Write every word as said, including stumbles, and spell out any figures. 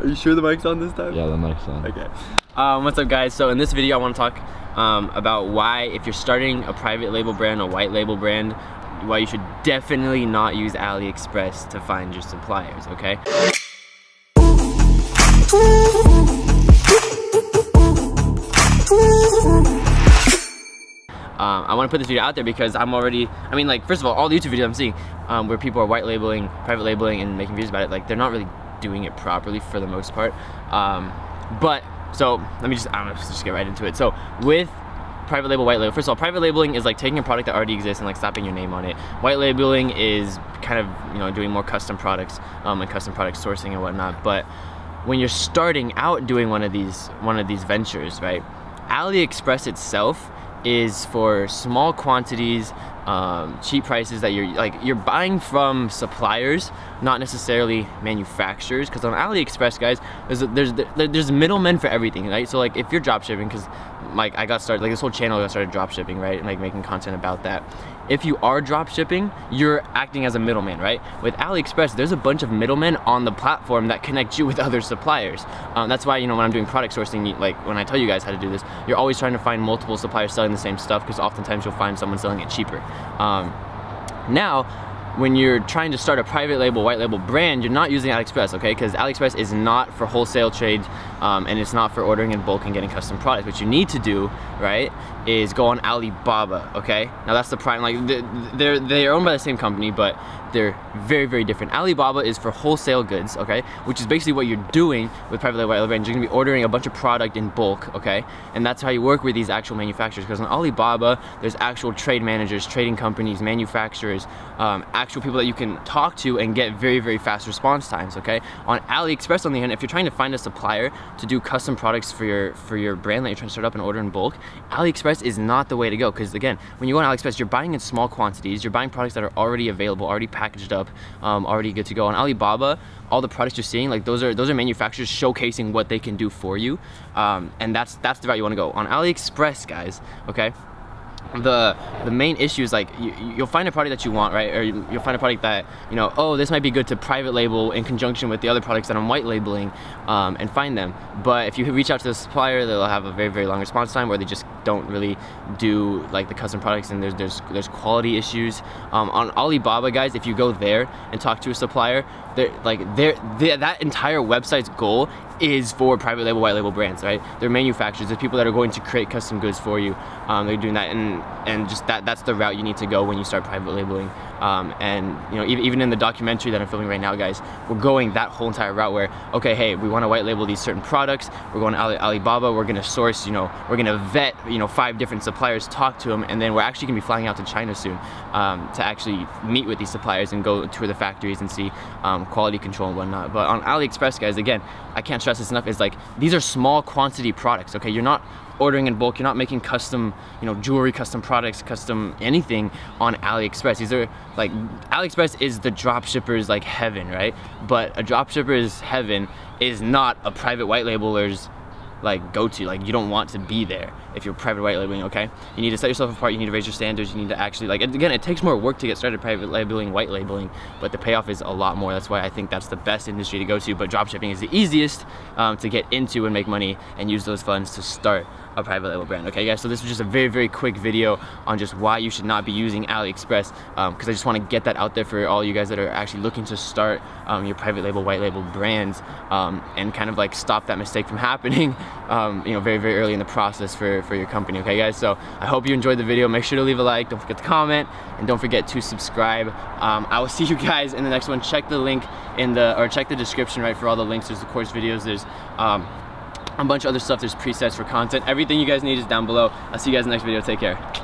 Are you sure the mic's on this time? Yeah, the mic's on. Okay. Um, what's up, guys? So in this video, I want to talk um, about why, if you're starting a private label brand, a white label brand, why you should definitely not use AliExpress to find your suppliers, okay? Um, I want to put this video out there because I'm already, I mean, like, first of all, all the YouTube videos I'm seeing um, where people are white labeling, private labeling, and making videos about it, like, they're not really doing it properly for the most part. Um, but, so, let me just, I don't know, just get right into it. So, with private label, white label, first of all, private labeling is like taking a product that already exists and like slapping your name on it. White labeling is kind of, you know, doing more custom products um, and custom product sourcing and whatnot. But when you're starting out doing one of these, one of these ventures, right, AliExpress itself is for small quantities, um, cheap prices that you're like you're buying from suppliers, not necessarily manufacturers. Because on AliExpress, guys, there's a, there's there's middlemen for everything, right? So like if you're dropshipping, because like I got started, like this whole channel got started dropshipping, right? And like making content about that. If you are dropshipping, you're acting as a middleman, right? With AliExpress, there's a bunch of middlemen on the platform that connect you with other suppliers. Um, that's why, you know, when I'm doing product sourcing, like when I tell you guys how to do this, you're always trying to find multiple suppliers selling the same stuff because oftentimes you'll find someone selling it cheaper. Um, now, when you're trying to start a private label, white label brand, you're not using AliExpress, okay? Because AliExpress is not for wholesale trade, um, and it's not for ordering in bulk and getting custom products. What you need to do, right, is go on Alibaba, okay? Now that's the prime, like they're, they're owned by the same company, but they're very, very different. Alibaba is for wholesale goods, okay? Which is basically what you're doing with private label, white label brands. You're gonna be ordering a bunch of product in bulk, okay? And that's how you work with these actual manufacturers, because on Alibaba, there's actual trade managers, trading companies, manufacturers, um, actual people that you can talk to and get very, very fast response times, okay? On AliExpress, on the hand, if you're trying to find a supplier to do custom products for your for your brand that you're trying to start up and order in bulk, AliExpress is not the way to go, because again, when you go on AliExpress, you're buying in small quantities, you're buying products that are already available, already packaged up, um, already good to go. On Alibaba, all the products you're seeing, like those are those are manufacturers showcasing what they can do for you, um, and that's, that's the route you wanna go. On AliExpress, guys, okay? The the main issue is like you, you'll find a product that you want, right? Or you, you'll find a product that, you know, oh, this might be good to private label in conjunction with the other products that I'm white labeling, um, and find them. But if you reach out to the supplier, they'll have a very, very long response time, or they just don't really do like the custom products, and there's there's there's quality issues. Um, on Alibaba, guys, if you go there and talk to a supplier, they're like they're, they're, that entire website's goal is for private label, white label brands, right? They're manufacturers, they're people that are going to create custom goods for you. Um, they're doing that, and and just that that's the route you need to go when you start private labeling. Um, and you know, even, even in the documentary that I'm filming right now, guys, we're going that whole entire route where, okay, hey, we want to white label these certain products. We're going to Ali, Alibaba. We're going to source, you know, we're going to vet, you know, five different suppliers, talk to them, and then we're actually going to be flying out to China soon um, to actually meet with these suppliers and go tour the factories and see um, quality control and whatnot. But on AliExpress, guys, again, I can't stress this enough, is like these are small quantity products, okay? You're not ordering in bulk, you're not making custom, you know, jewelry, custom products, custom anything on AliExpress. These are like, AliExpress is the drop shippers like heaven, right? But a drop shipper's heaven is not a private white labeler's like go to. Like, you don't want to be there if you're private white labeling, okay? You need to set yourself apart, you need to raise your standards, you need to actually, like, again, it takes more work to get started private labeling, white labeling, but the payoff is a lot more. That's why I think that's the best industry to go to, but dropshipping is the easiest um, to get into and make money and use those funds to start a private label brand, okay guys? So this was just a very, very quick video on just why you should not be using AliExpress, because um, I just want to get that out there for all you guys that are actually looking to start um, your private label, white label brands, um, and kind of like stop that mistake from happening, um, you know, very, very early in the process for, for your company, okay guys? So I hope you enjoyed the video. Make sure to leave a like, don't forget to comment, and don't forget to subscribe. Um, I will see you guys in the next one. Check the link in the, or check the description, right, for all the links. There's the course videos, there's, um, a bunch of other stuff, there's presets for content. Everything you guys need is down below. I'll see you guys in the next video. Take care.